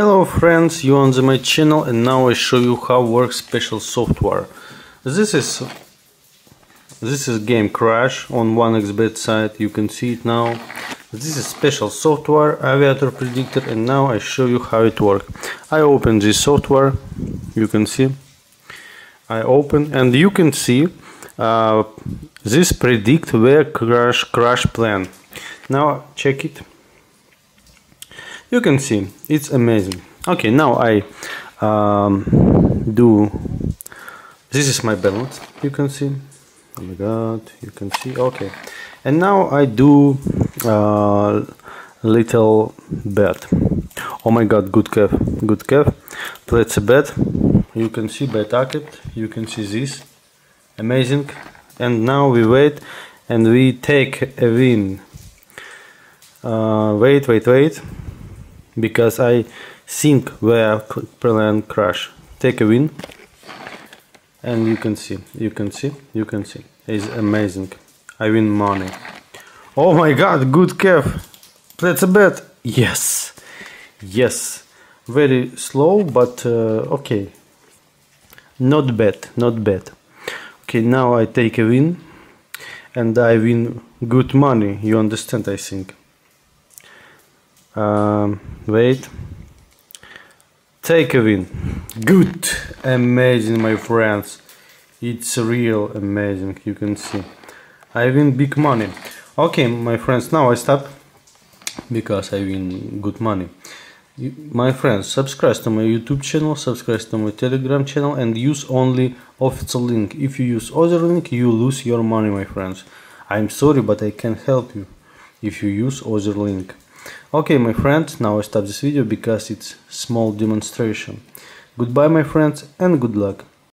Hello friends, you on my channel, and now I show you how works special software. This is Game Crash on 1xBet site. You can see it now. This is special software Aviator Predictor, and now I show you how it works. I open this software. You can see I open, and you can see this predict where crash plan. Now check it. You can see it's amazing. Okay, now I do. This is my balance. You can see. Oh my God! You can see. Okay, and now I do little bet. Oh my God! Good calf. Good calf. Place a bet. You can see by target. You can see this. Amazing. And now we wait, and we take a win. Wait. Because I think where plan crash. Take a win, and you can see it's amazing. I win money. Oh my God, good calf. That's a bet. Yes, very slow, but okay, not bad. Okay, now I take a win, and I win good money. You understand? I think wait, take a win. Good, amazing, my friends. It's real amazing. You can see I win big money. Okay, my friends, now I stop because I win good money. My friends, subscribe to my YouTube channel, subscribe to my Telegram channel, and use only official link. If you use other link, you lose your money, my friends. I'm sorry, but I can't help you if you use other link. Okay, my friends, now I stop this video because it's small demonstration. Goodbye, my friends, and good luck.